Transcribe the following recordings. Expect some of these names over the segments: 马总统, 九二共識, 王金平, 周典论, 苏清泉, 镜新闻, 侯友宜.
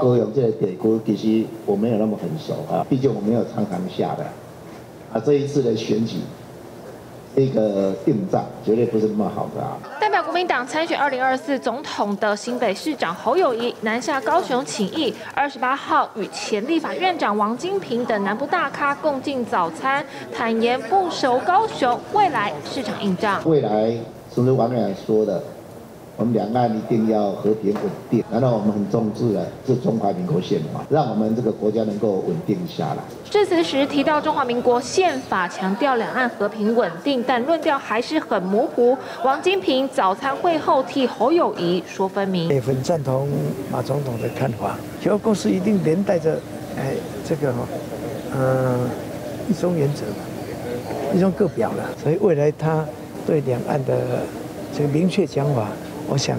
高雄这个地区其实我没有那么很熟啊，毕竟我没有常常下来。啊，这一次的选举，这个硬仗绝对不是那么好的啊。代表国民党参选2024总统的新北市长侯友宜南下高雄请益，28号与前立法院长王金平等南部大咖共进早餐，坦言不熟高雄未来市场硬仗。未来，正如王委员说的。 我们两岸一定要和平稳定，难道我们很重视了这中华民国宪法，让我们这个国家能够稳定下来？致辞时提到中华民国宪法强调两岸和平稳定，但论调还是很模糊。王金平早餐会后替侯友宜说分明，也很赞同马总统的看法，九二共识一定连带着这个一中原则，一中各表了，所以未来他对两岸的这个明确讲法。 我想，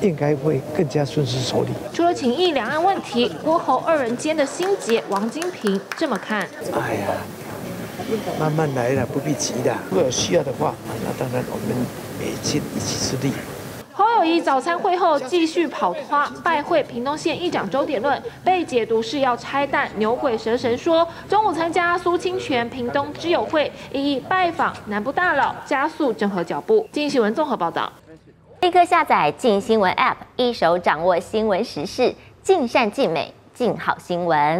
应该会更加顺势处理。除了请益两岸问题，郭侯二人间的心结，王金平这么看：哎呀，慢慢来啦，不必急的。如果有需要的话，那当然我们也尽一己之力。侯友宜早餐会后继续跑花拜会屏东县议长周典论，被解读是要拆弹。牛鬼蛇神说，中午参加苏清泉屏东知友会，一一拜访南部大佬，加速整合脚步。经济新闻综合报道。 立刻下载镜新闻 App， 一手掌握新闻时事，尽善尽美，尽好新闻。